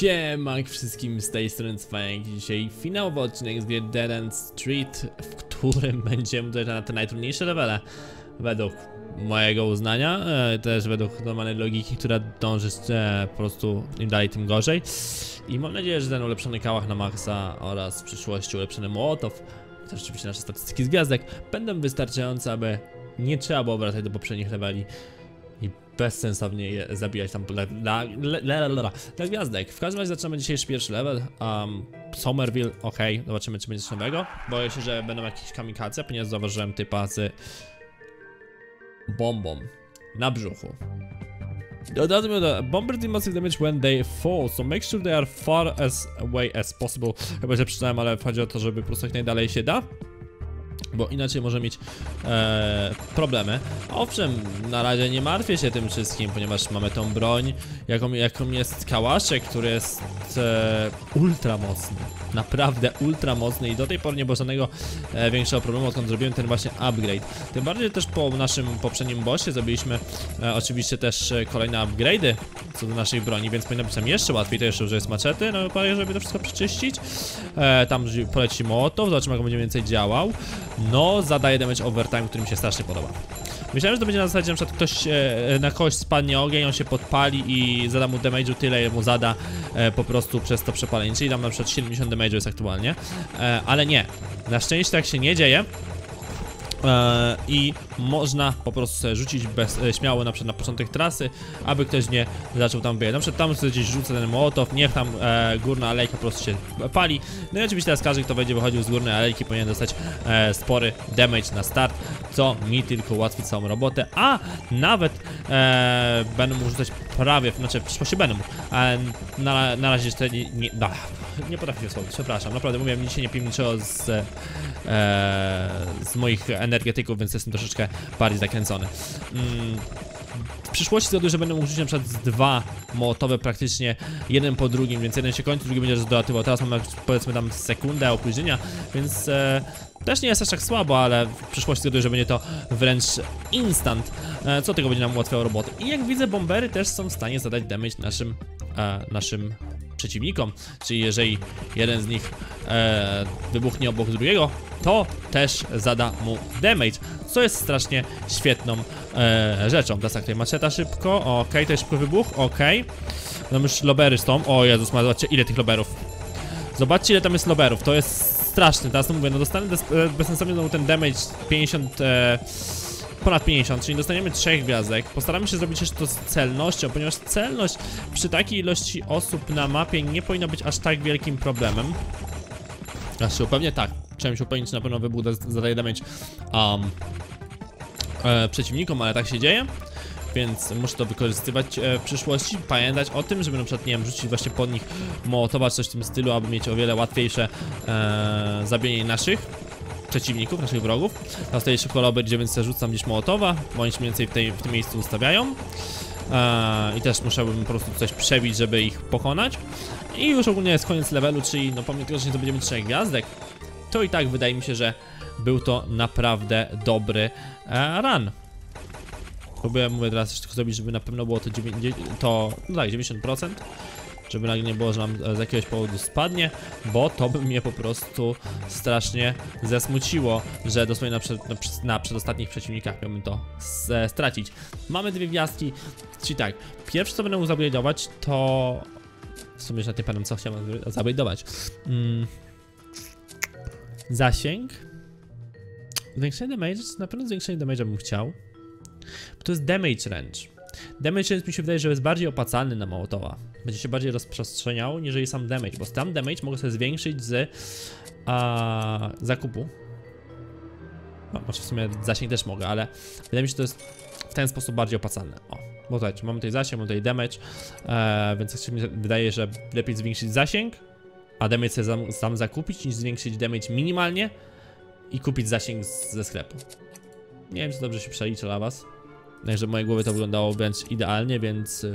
Siemank wszystkim, z tej strony CWANIAK. Dzisiaj finałowy odcinek z gry Dead End Street, w którym będziemy dojść na te najtrudniejsze levele według mojego uznania, też według normalnej logiki, która dąży po prostu im dalej tym gorzej. I mam nadzieję, że ten ulepszony kałach na maksa oraz w przyszłości ulepszony Mołotow, to rzeczywiście nasze statystyki z gwiazdek, będą wystarczające, aby nie trzeba było wracać do poprzednich leveli i bezsensownie je zabijać tam dla gwiazdek. W każdym razie zaczynamy dzisiejszy pierwszy level. Somerville, okej, zobaczymy, czy będzie coś nowego. Boję się, że będą jakieś kamikaze, ponieważ zauważyłem typa z bombą na brzuchu. Bombers deal massive damage when they fall, so make sure they are far as away as possible. Chyba się przeczytałem, ale chodzi o to, żeby po prostu jak najdalej się da, bo inaczej może mieć problemy. Owszem, na razie nie martwię się tym wszystkim, ponieważ mamy tą broń, jaką jest kałaszek, który jest ultra mocny, naprawdę ultra mocny i do tej pory nie było żadnego większego problemu, odkąd zrobiłem ten właśnie upgrade. Tym bardziej też po naszym poprzednim bossie zrobiliśmy oczywiście też kolejne upgrade'y co do naszej broni, więc powinno być tam jeszcze łatwiej. To jeszcze użyję maczety, no żeby to wszystko przeczyścić. Tam poleci mołotow, zobaczymy jak będzie więcej działał. No, zadaje damage overtime, który mi się strasznie podoba. Myślałem, że to będzie na zasadzie, na przykład ktoś na kogoś spadnie ogień, on się podpali i zada mu damage'u tyle, mu zada po prostu przez to przepalenie. Czyli tam na przykład 70 damage'u jest aktualnie, ale nie. Na szczęście tak się nie dzieje i można po prostu sobie rzucić śmiało na przykład na początek trasy, aby ktoś nie zaczął tam wyjechać. Na przykład tam sobie gdzieś rzucę ten mołotow, niech tam górna alejka po prostu się pali. No i oczywiście teraz każdy, kto będzie wychodził z górnej alejki, powinien dostać spory damage na start, co mi tylko ułatwi całą robotę, a nawet będę mógł rzucać prawie, znaczy w przyszłości będę mógł, ale na razie jeszcze nie potrafię słowa, przepraszam, naprawdę mówię, dzisiaj nie piję niczego z moich energetyków, więc jestem troszeczkę bardziej zakręcony. W przyszłości zgaduję, że będę mógł użyć na przykład dwa mołotowe praktycznie jeden po drugim, więc jeden się kończy, drugi będzie dolatywał. Teraz mamy powiedzmy tam sekundę opóźnienia, więc też nie jest aż tak słabo, ale w przyszłości zgaduję, że będzie to wręcz instant, co tego będzie nam ułatwiało robotę. I jak widzę, bombery też są w stanie zadać damage naszym przeciwnikom, czyli jeżeli jeden z nich wybuchnie obok drugiego, to też zada mu damage, co jest strasznie świetną rzeczą. Teraz tak, tutaj maczeta szybko, okej, to jest szybko wybuch, okej. No już lobery są, o Jezus, zobaczcie ile tych loberów. Zobaczcie ile tam jest loberów, to jest straszne, teraz to mówię, no dostanę bezsensownie znowu ten damage 50... ponad 50, czyli dostaniemy 3 gwiazdek. Postaramy się zrobić jeszcze to z celnością, ponieważ celność przy takiej ilości osób na mapie nie powinna być aż tak wielkim problemem. Aż się upewnię, tak, chciałem się upewnić, na pewno wybuch zadaje damage przeciwnikom, ale tak się dzieje, więc muszę to wykorzystywać w przyszłości. Pamiętać o tym, żeby na przykład, nie wiem, rzucić właśnie pod nich mołotowa czy coś w tym stylu, aby mieć o wiele łatwiejsze zabienie naszych przeciwników, naszych wrogów. Teraz tutaj szybko lober idzie, więc rzucam gdzieś mołotowa, bo oni się mniej więcej w tym miejscu ustawiają. I też musiałbym po prostu coś przebić, żeby ich pokonać. I już ogólnie jest koniec levelu, czyli no pomimo tego, że nie zdobędziemy 3 gwiazdek, to i tak wydaje mi się, że był to naprawdę dobry run. Próbuję, mówię, teraz jeszcze zrobić, żeby na pewno było to, 90%. Żeby nagle nie było, że nam z jakiegoś powodu spadnie, bo to by mnie po prostu strasznie zasmuciło, że dosłownie na przedostatnich przeciwnikach miałbym to stracić. Mamy 2 gwiazdki, czyli tak, pierwsze co będę mógł zabijadować to... W sumie już na tym panem co chciałem zabijadować. Zasięg. Zwiększenie damage, na pewno zwiększenie damage bym chciał, bo to jest damage range. Damage range mi się wydaje, że jest bardziej opłacalny na mołotowa. Będzie się bardziej rozprzestrzeniał niż sam damage, bo sam damage mogę sobie zwiększyć z zakupu. No, może w sumie zasięg też mogę, ale wydaje mi się, że to jest w ten sposób bardziej opłacalne. O, bo tutaj mamy tutaj zasięg, mamy tutaj damage, więc mi się wydaje, że lepiej zwiększyć zasięg, a damage sobie sam zakupić, niż zwiększyć damage minimalnie i kupić zasięg ze sklepu. Nie wiem, czy dobrze się przelicza dla was. Także w mojej głowie to wyglądało wręcz idealnie, więc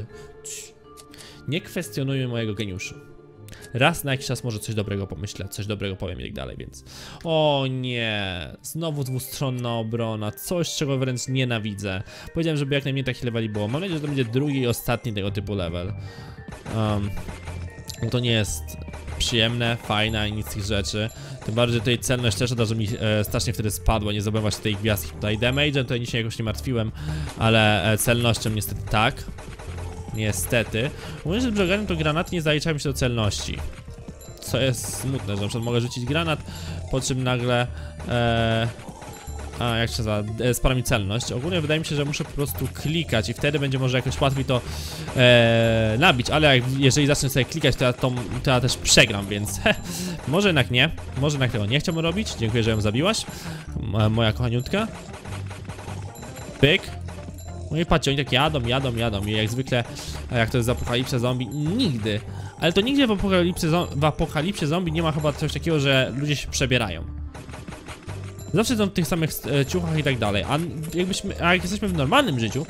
nie kwestionuję mojego geniuszu. Raz na jakiś czas może coś dobrego pomyślę, coś dobrego powiem i tak dalej, więc... O nie! Znowu dwustronna obrona, coś czego wręcz nienawidzę. Powiedziałem, żeby jak najmniej takich leveli było. Mam nadzieję, że to będzie drugi i ostatni tego typu level. no to nie jest przyjemne, fajne ani nic z tych rzeczy. Tym bardziej tutaj celność też oda, że mi strasznie wtedy spadła, nie zdobyłem właśnie tej gwiazdki tutaj. Damage'em tutaj dzisiaj jakoś nie martwiłem, ale celnością niestety tak. Niestety. Mówię, że brzegiem to granaty nie zaliczają się do celności. Co jest smutne, że na przykład mogę rzucić granat, po czym nagle... jak się nazywa? Spara mi celność. Ogólnie wydaje mi się, że muszę po prostu klikać i wtedy będzie może jakoś łatwiej to nabić, ale jeżeli zacznę sobie klikać, to ja też przegram, więc może jednak nie. Może jednak tego nie chciałbym robić. Dziękuję, że ją zabiłaś. Moja kochaniutka. Pyk. No i patrzcie, oni tak jadą i jak zwykle, jak to jest z apokalipsy zombie, nigdy. Ale to nigdzie w apokalipsie zombie nie ma chyba coś takiego, że ludzie się przebierają. Zawsze są w tych samych ciuchach i tak dalej. A jak jesteśmy w normalnym życiu,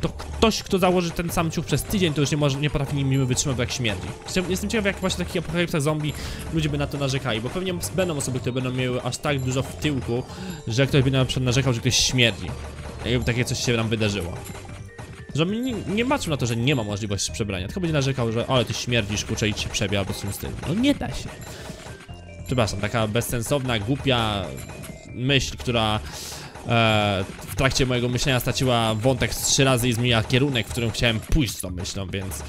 to ktoś, kto założy ten sam ciuch przez tydzień, to już nie potrafi nim wytrzymać, jak śmierdzi. Jestem ciekaw, jak właśnie taki apokalipsa zombie ludzie by na to narzekali, bo pewnie będą osoby, które będą miały aż tak dużo w tyłku, że ktoś by na przykład narzekał, że ktoś śmierdzi. Jakby takie coś się nam wydarzyło. Że nie patrzył na to, że nie ma możliwości przebrania, tylko będzie narzekał, że ale ty śmierdzisz, kurczę, i ci przebie albo coś z tym. No nie da się. Przepraszam, taka bezsensowna, głupia myśl, która w trakcie mojego myślenia straciła wątek 3 razy i zmieniła kierunek, w którym chciałem pójść z tą myślą, więc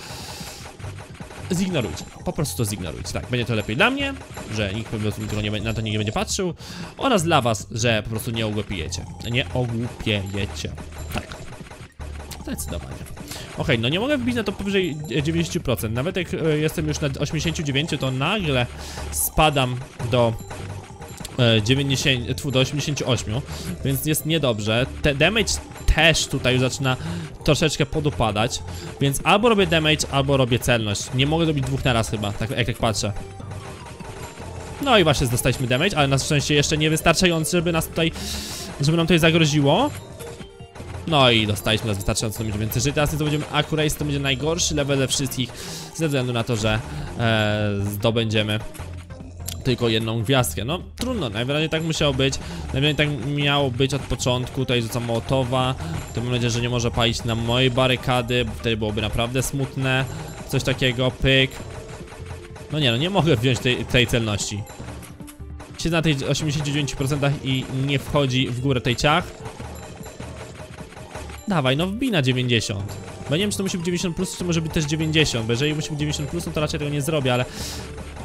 zignorujcie, po prostu to zignorujcie, tak, będzie to lepiej dla mnie, że nikt po prostu na to nie będzie patrzył, oraz dla was, że po prostu nie ogłupiejecie, tak, zdecydowanie. Okej, no nie mogę wbić na to powyżej 90%, nawet jak jestem już na 89%, to nagle spadam do 90, do 88, więc jest niedobrze. Damage też tutaj już zaczyna troszeczkę podupadać, więc albo robię damage, albo robię celność. Nie mogę robić 2 na raz chyba, tak jak patrzę. No i właśnie dostaliśmy damage, ale na szczęście jeszcze nie wystarczający, żeby nam tutaj zagroziło. No i dostaliśmy nas wystarczająco, to będzie więcej życia. Teraz to będziemy akurat, to będzie najgorszy level ze wszystkich, ze względu na to, że zdobędziemy tylko 1 gwiazdkę. No trudno, najwyraźniej tak musiało być. Najwyraźniej tak miało być od początku. Tutaj rzucam mołotowa. To mam nadzieję, że nie może palić na mojej barykady, bo wtedy byłoby naprawdę smutne. Coś takiego, pyk. No nie, no nie mogę wziąć tej celności. Siedzę na tej 89% i nie wchodzi w górę tej ciach. Dawaj, no wbij na 90. Bo nie wiem, czy to musi być 90+, czy może być też 90. Bo jeżeli musi być 90+, to raczej tego nie zrobię, ale...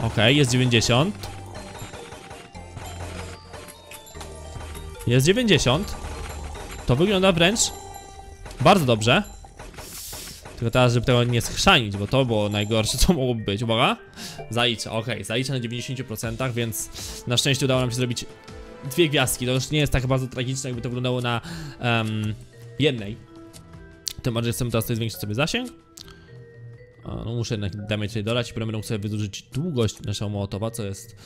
Okej, jest 90. Jest 90. To wygląda wręcz bardzo dobrze. Tylko teraz, żeby tego nie schrzanić, bo to było najgorsze, co mogłoby być. Uwaga. Zaliczę, okej, zaliczę na 90%, więc na szczęście udało nam się zrobić 2 gwiazdki. To już nie jest tak bardzo tragiczne, jakby to wyglądało na 1. Tym bardziej chcemy teraz zwiększyć sobie zasięg. No muszę jednak damage tutaj dodać i potem będę mógł sobie wydłużyć długość naszego mołotowa, co jest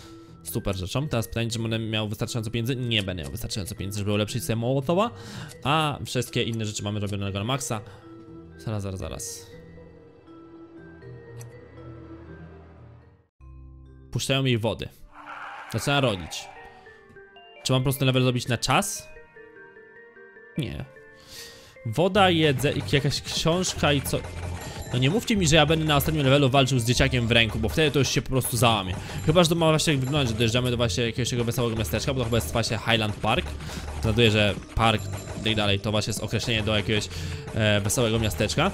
super rzeczą. Teraz pytanie, czy będę miał wystarczająco pieniędzy? Nie będę miał wystarczająco pieniędzy, żeby ulepszyć sobie mołotowa. A wszystkie inne rzeczy mamy robione na maksa. Zaraz. Puszczają jej wody. Zaczyna rodzić. Czy mam po prostu level zrobić na czas? Nie. Woda, jedzenie, jakaś książka i co... No nie mówcie mi, że ja będę na ostatnim levelu walczył z dzieciakiem w ręku, bo wtedy to już się po prostu załamie. Chyba, że to ma właśnie wyglądać, że dojeżdżamy do właśnie jakiegoś tego wesołego miasteczka, bo to chyba jest właśnie Highland Park. Znajduję, że park i tak dalej to właśnie jest określenie do jakiegoś wesołego miasteczka.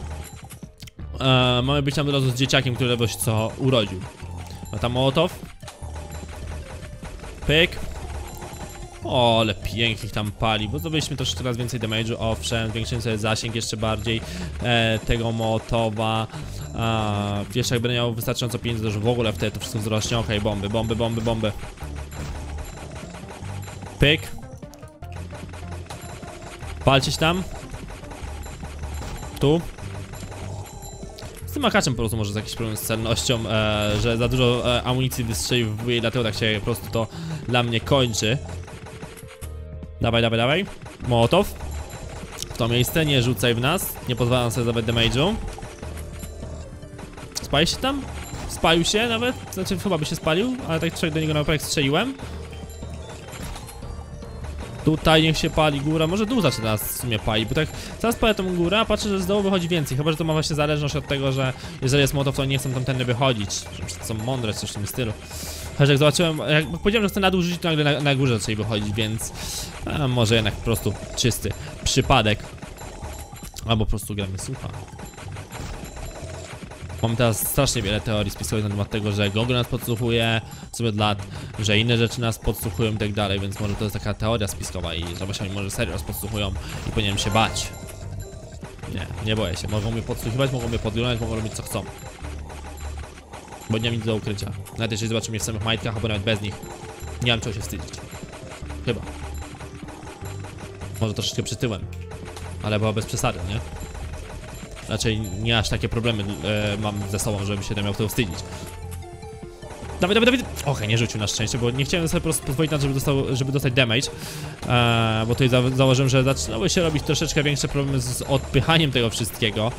Mamy być tam od razu z dzieciakiem, który lewoś co urodził. Ma tam mołotow. Pyk. O, ale pięknych tam pali, bo zdobyliśmy też 4 razy więcej damage'u, owszem, zwiększymy sobie zasięg jeszcze bardziej tego mołotowa. Wiesz, jak będę miał wystarczająco pieniędzy, to już w ogóle wtedy to wszystko wzrośnie. Okej, bomby. Pyk. Palcie się tam. Tu. Z tym makaczem po prostu może jest jakiś problem z celnością, że za dużo amunicji wystrzeliwuje, dlatego tak się po prostu to dla mnie kończy. Dawaj. Mołotow. W to miejsce, nie rzucaj w nas. Nie pozwalam sobie zadawać damage'u. Spali się tam? Spalił się nawet? Znaczy chyba by się spalił, ale tak do niego na strzeliłem. Tutaj niech się pali góra, może dół zacznie teraz w sumie pali, bo tak zaraz palę tą górę, a patrzę, że z dołu wychodzi więcej, chyba że to ma właśnie zależność od tego, że jeżeli jest motow, to nie chcą tamtędy wychodzić, że są mądre, coś w tym stylu. Chociaż jak zobaczyłem, jak powiedziałem, że chcę na dół rzucić, to nagle na górze zaczęli wychodzić, więc może jednak po prostu czysty przypadek. Albo po prostu gra mnie słucha. Mam teraz strasznie wiele teorii spiskowych na temat tego, że Google nas podsłuchuje sobie od lat, że inne rzeczy nas podsłuchują i tak dalej, więc może to jest taka teoria spiskowa i że właśnie może serio nas podsłuchują i powinienem się bać. Nie, nie boję się. Mogą mnie podsłuchiwać, mogą mnie podglądać, mogą robić co chcą. Bo nie mam nic do ukrycia. Nawet jeżeli zobaczą mnie w samych majtkach, albo nawet bez nich. Nie mam czego się wstydzić. Chyba. Może troszeczkę przytyłem. Ale była bez przesady, nie? Raczej nie aż takie problemy mam ze sobą, żebym się nie miał tego wstydzić. Dawaj, dawaj, dawaj! Okej, nie rzucił na szczęście, bo nie chciałem sobie po prostu pozwolić na to, żeby dostać damage. Bo tutaj założyłem, że zaczynały się robić troszeczkę większe problemy z odpychaniem tego wszystkiego.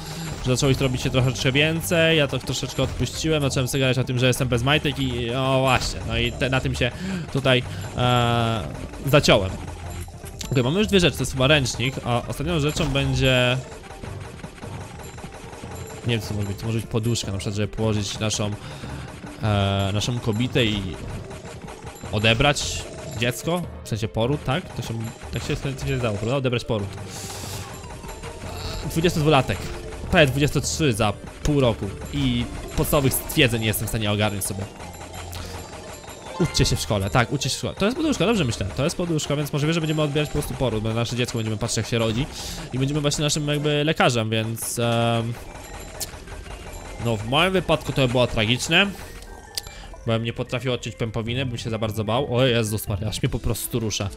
Że zaczęło ich robić się troszeczkę więcej, ja to troszeczkę odpuściłem, zacząłem sobie gadać o tym, że jestem bez majtek i... O właśnie, no i na tym się tutaj zaciąłem. Okej, mamy już dwie rzeczy, to jest chyba ręcznik, a ostatnią rzeczą będzie... Nie wiem co to może być poduszka, na przykład, żeby położyć naszą kobietę i odebrać dziecko, w sensie poród, tak? To się, tak się zdało, prawda? Odebrać poród. 22-latek, prawie 23 za pół roku i podstawowych stwierdzeń nie jestem w stanie ogarnąć sobie. Uczcie się w szkole, tak, uczcie się w szkole. To jest poduszka, dobrze myślę, to jest poduszka, więc możliwe, że będziemy odbierać po prostu poród, bo nasze dziecko będziemy patrzeć jak się rodzi i będziemy właśnie naszym jakby lekarzem, więc... No w moim wypadku to było tragiczne, bo bym nie potrafił odciąć pępowiny, bym się za bardzo bał. O Jezus Maria, aż mnie po prostu rusza.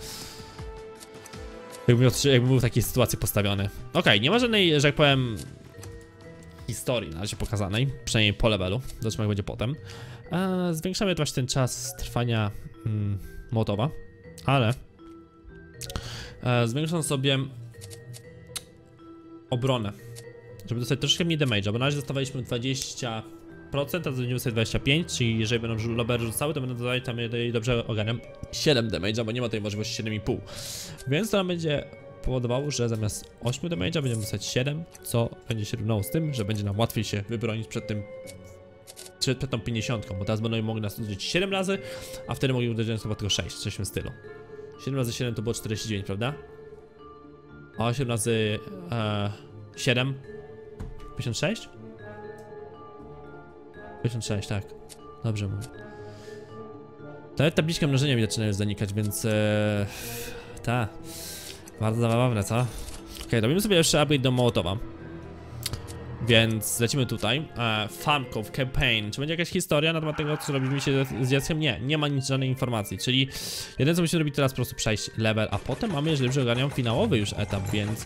Jakbym był w takiej sytuacji postawiony. Okej, nie ma żadnej, że jak powiem, historii na razie pokazanej, przynajmniej po levelu, zobaczymy jak będzie potem. Zwiększamy właśnie ten czas trwania motowa, ale zwiększam sobie obronę, żeby dostać troszkę mniej damage'a, bo na razie dostawaliśmy 20%, a będziemy dostać 25%, czyli jeżeli będą lobery rzucały, to będą dodawać tam, dobrze ogarniam, 7 damage'a, bo nie ma tej możliwości 7,5. Więc to nam będzie powodowało, że zamiast 8 damage'a będziemy dostać 7, co będzie się równało z tym, że będzie nam łatwiej się wybronić przed tym, przed tą 50, bo teraz będą mogli nas uderzyć 7 razy, a wtedy mogli uderzyć nas chyba tylko 6, w tym stylu. 7 razy 7 to było 49, prawda? A 8 razy 7 56? 56, tak. Dobrze mówię. Nawet tabliczka mnożenia mi zaczyna już zanikać, więc... ta. Bardzo zabawne, co? Okej, robimy sobie jeszcze upgrade do Mołotowa. Więc lecimy tutaj. Farmcove Campaign. Czy będzie jakaś historia na temat tego, co robimy się z dzieckiem? Nie, nie ma nic, żadnej informacji. Czyli jedyne co musimy robić teraz po prostu przejść level, a potem mamy, jeżeli dobrze ogarniam, finałowy już etap, więc...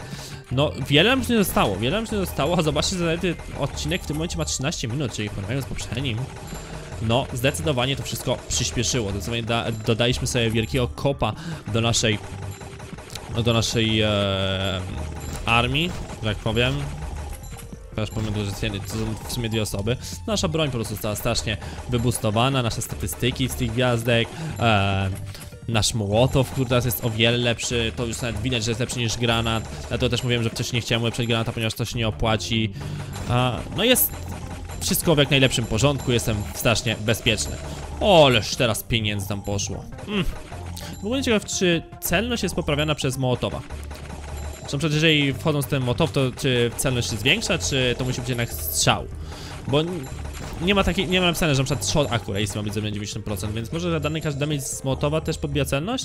No, wiele nam już nie zostało, wiele nam już nie zostało, a zobaczcie, zaledwie odcinek w tym momencie ma 13 minut, czyli porównując z poprzednim. No, zdecydowanie to wszystko przyspieszyło, zdecydowanie dodaliśmy sobie wielkiego kopa do naszej... armii, że tak powiem. Chociaż pomimo, że to są w sumie dwie osoby. Nasza broń po prostu została strasznie wybustowana, nasze statystyki z tych gwiazdek, nasz Mołotow, który teraz jest o wiele lepszy, to już nawet widać, że jest lepszy niż granat. Dlatego też mówiłem, że wcześniej nie chciałem ulepszać granata, ponieważ to się nie opłaci. No jest wszystko w jak najlepszym porządku, jestem strasznie bezpieczny. Oleż teraz pieniędzy tam poszło. W ogóle ciekaw, czy celność jest poprawiana przez Mołotowa. Czy na przykład jeżeli wchodzą z tym motow, to czy celność się zwiększa, czy to musi być jednak strzał? Bo nie ma takiej, nie ma napisane, że na przykład shot accuracy ma być 90%, więc może zadany każdy damage z motowa też podbija celność?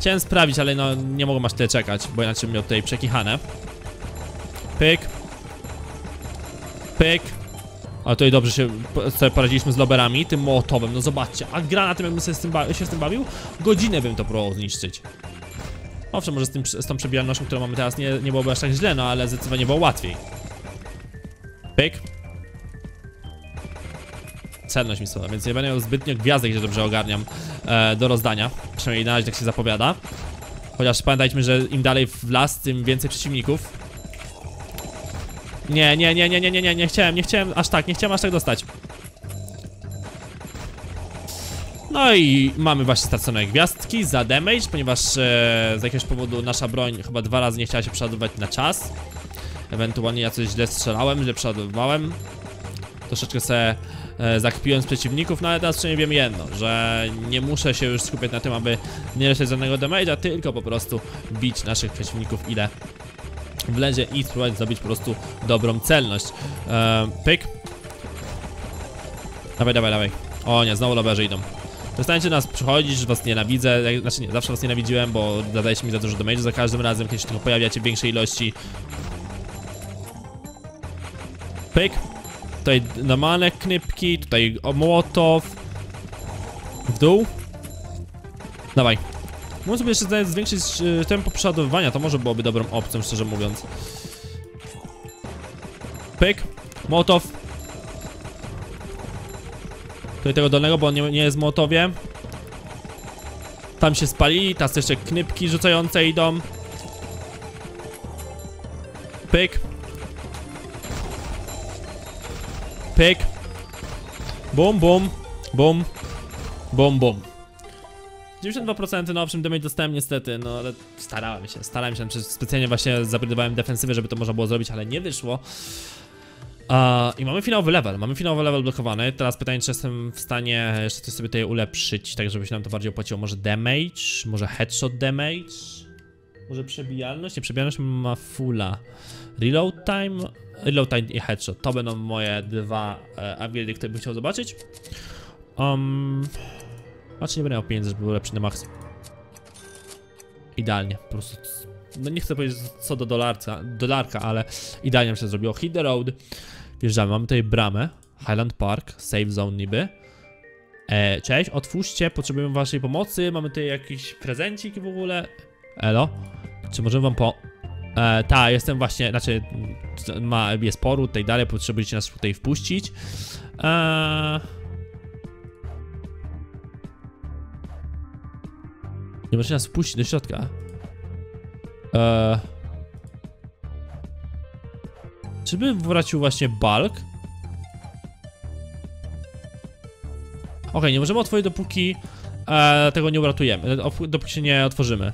Chciałem sprawdzić, ale no nie mogłem aż tyle czekać, bo inaczej bym miał tutaj przekichane. Pyk. Pyk. Ale tutaj dobrze się sobie poradziliśmy z loberami, tym młotowym, no zobaczcie. A granatem jakbym sobie się z tym bawił? Godzinę bym to próbował zniszczyć. Owszem, może z tą przebijalnością, którą mamy teraz, nie byłoby aż tak źle, no ale zdecydowanie było łatwiej. Pyk. Celność mi spada, więc nie będę miał zbytnio gwiazdek, że dobrze ogarniam do rozdania. Przynajmniej na razie tak się zapowiada. Chociaż pamiętajmy, że im dalej w las, tym więcej przeciwników. Nie chciałem aż tak dostać. No i mamy właśnie stracone gwiazdki za damage, ponieważ z jakiegoś powodu nasza broń chyba 2 razy nie chciała się przeładowywać na czas. Ewentualnie ja coś źle strzelałem, źle przeładowywałem. Troszeczkę se zakpiłem z przeciwników, no ale teraz przynajmniej wiem jedno, że nie muszę się już skupiać na tym, aby nie lecieć żadnego damage'a, tylko po prostu bić naszych przeciwników ile wlezie i spróbować zrobić po prostu dobrą celność. Pyk. Dawaj, dawaj, dawaj. O nie, znowu loberzy idą. Przestańcie nas przychodzić, że was nienawidzę. Znaczy nie, zawsze was nienawidziłem, bo zadajecie mi za dużo damage'u za każdym razem, kiedy się tylko pojawiacie w większej ilości. Pyk. Tutaj normalne knypki, tutaj młotow. W dół. Dawaj. Mógłbym sobie jeszcze zwiększyć tempo przeładowywania, to może byłoby dobrą opcją, szczerze mówiąc. Pyk. Młotow. Tutaj tego dolnego, bo on nie jest w młotowie. Tam się spali, teraz jeszcze knypki rzucające idą. Pyk. Pyk. Bum, bum, bum, bum, bum. 92% no owszem, damage dostałem niestety, no ale starałem się, specjalnie właśnie zabrydowałem defensywę, żeby to można było zrobić, ale nie wyszło. I mamy finałowy level blokowany. Teraz pytanie, czy jestem w stanie jeszcze coś sobie tutaj ulepszyć, tak żeby się nam to bardziej opłaciło. Może damage, może headshot damage, może przebijalność, nie, przebijalność ma fulla. Reload time i headshot, to będą moje dwa upgrade'y, które bym chciał zobaczyć. Znaczy nie będę miał pieniędzy, żeby był lepszy na max. Idealnie, po prostu. No nie chcę powiedzieć co do dolarka, ale idealnie mi się zrobiło. Hit the road. Wjeżdżamy, mamy tutaj bramę. Highland Park, safe zone niby. Cześć, otwórzcie, potrzebujemy waszej pomocy. Mamy tutaj jakiś prezencik w ogóle. Elo, czy możemy wam po... ta, jestem właśnie, znaczy jest poród, tak dalej, potrzebujecie nas tutaj wpuścić. Nie możecie nas wpuścić do środka. Czy bym wrócił właśnie Balk? Ok, nie możemy otworzyć, dopóki tego nie uratujemy, dopóki się nie otworzymy.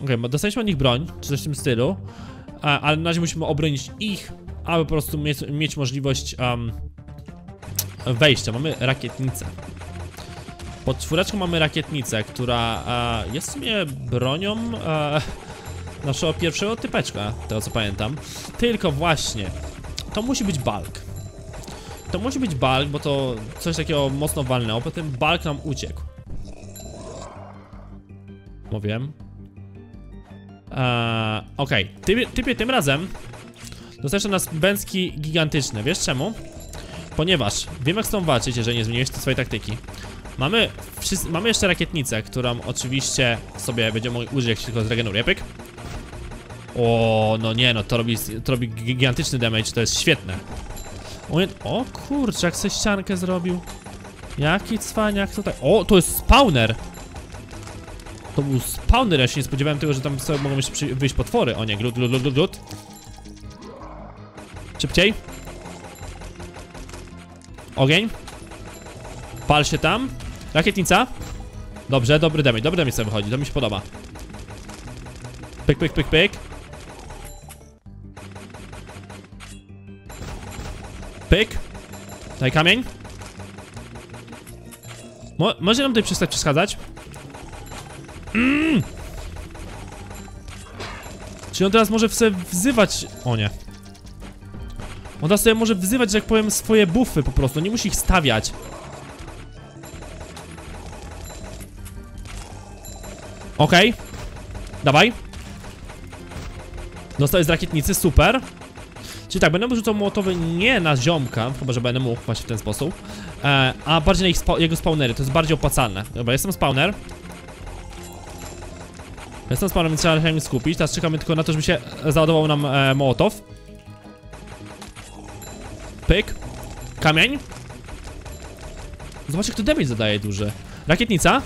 Ok, dostaliśmy od nich broń, czy coś w tym stylu, ale na razie musimy obronić ich, aby po prostu mieć możliwość wejścia. Mamy rakietnicę. Pod czwóreczką mamy rakietnicę, która jest w sumie bronią naszego pierwszego typeczka, tego co pamiętam. Tylko właśnie, to musi być Balk. To musi być Balk, bo to coś takiego mocno walnęło, potem Balk nam uciekł. Mówiłem. Okej, typie tym razem dostajesz od nas bęcki gigantyczne, wiesz czemu? Ponieważ wiem jak z tą walczyć, jeżeli nie zmieniłeś swojej taktyki. Mamy jeszcze rakietnicę, którą oczywiście sobie będziemy mogli użyć, jak się tylko zregeneruje. Pyk. O, no nie, no to robi gigantyczny damage, to jest świetne. O kurczę, jak se ściankę zrobił. Jaki cwaniak tutaj. O, to jest spawner. To był spawner, ja się nie spodziewałem tego, że tam sobie mogą jeszcze wyjść potwory. O nie, glut. Szybciej. Ogień. Pal się tam. Rakietnica. Dobrze, dobry damage sobie wychodzi, to mi się podoba. Pyk, pyk, pyk, pyk. Pyk. Daj kamień. Może nam tutaj przestać przeszkadzać? Czyli on teraz może sobie wzywać... O nie. On teraz sobie może wzywać, że jak powiem, swoje buffy po prostu, nie musi ich stawiać. Okej, dawaj. Dostałeś z rakietnicy, super. Czyli tak, będę rzucał młotowy nie na ziomka, chyba że będę mógł właśnie w ten sposób, a bardziej na jego spawnery, to jest bardziej opłacalne. Dobra, jestem spawner. Jestem spawner, więc trzeba się skupić, teraz czekamy tylko na to, żeby się załadował nam mołotow. Pyk. Kamień. Zobaczcie, kto damage zadaje duży. Rakietnica.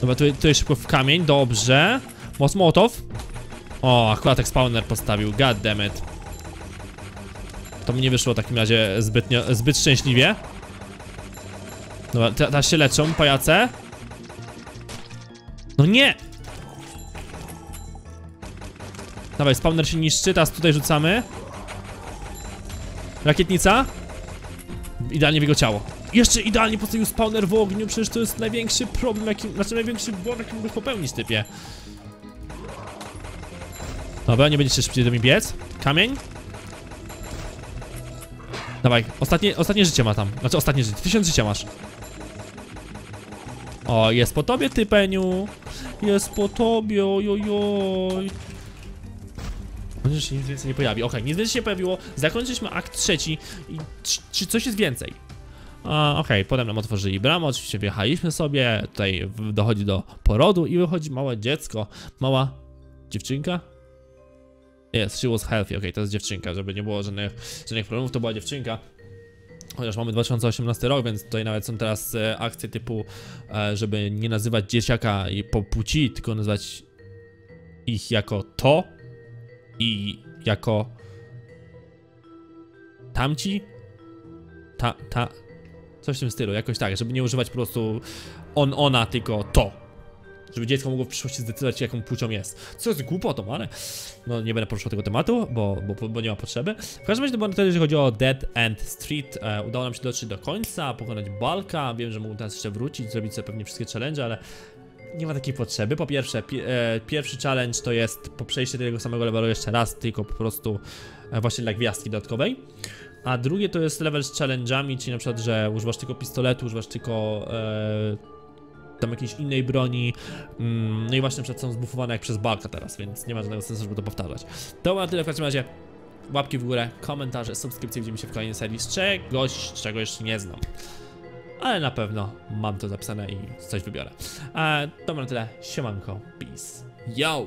Dobra, tu jest szybko w kamień, dobrze. Młotow. O, akurat tak spawner postawił, goddammit. To mi nie wyszło w takim razie zbyt szczęśliwie. Dobra, teraz się leczą, pajace. No nie! Dawaj, spawner się niszczy, teraz tutaj rzucamy. Rakietnica. Idealnie w jego ciało. Jeszcze idealnie postawił spawner w ogniu, przecież to jest największy problem, jaki... Znaczy największy błąd, jaki mógłbyś popełnić, typie. Dobra, nie będziecie szybciej do mnie biec. Kamień. Dawaj, ostatnie życie ma tam. Znaczy ostatnie życie, 1000 życia masz. O, jest po tobie, typeniu. Jest po tobie, ojojoj. Może się nic więcej nie pojawi. Okej, nic więcej się pojawiło. Zakończyliśmy akt trzeci. I czy coś jest więcej? Okej, potem nam otworzyli bramę, oczywiście wjechaliśmy sobie. Tutaj dochodzi do porodu i wychodzi małe dziecko. Mała dziewczynka? Yes, she was healthy. Okej, to jest dziewczynka, żeby nie było żadnych problemów, to była dziewczynka. Chociaż mamy 2018 rok, więc tutaj nawet są teraz akcje typu, żeby nie nazywać dzieciaka po płci, tylko nazywać ich jako to i jako tamci? Coś w tym stylu, jakoś tak, żeby nie używać po prostu on, ona, tylko to. Żeby dziecko mogło w przyszłości zdecydować, jaką płcią jest. Co jest głupotą, ale... No nie będę poruszał tego tematu, bo nie ma potrzeby. W każdym razie, to jeżeli chodzi o Dead End Street, udało nam się dotrzeć do końca, pokonać Balka. Wiem, że mógł teraz jeszcze wrócić, zrobić sobie pewnie wszystkie challenge, ale... Nie ma takiej potrzeby. Po pierwsze, pierwszy challenge to jest po przejściu tego samego levelu jeszcze raz, tylko po prostu właśnie dla gwiazdki dodatkowej. A drugie to jest level z challenge'ami, czyli na przykład, że używasz tylko pistoletu, używasz tylko... tam jakiejś innej broni, no i właśnie na przykład są zbufowane jak przez Balka teraz, więc nie ma żadnego sensu, żeby to powtarzać. To na tyle w każdym razie. Łapki w górę, komentarze, subskrypcje, widzimy się w kolejnej serii z czegoś, czego jeszcze nie znam. Ale na pewno mam to zapisane i coś wybiorę. To na tyle, siemanko, peace, yo!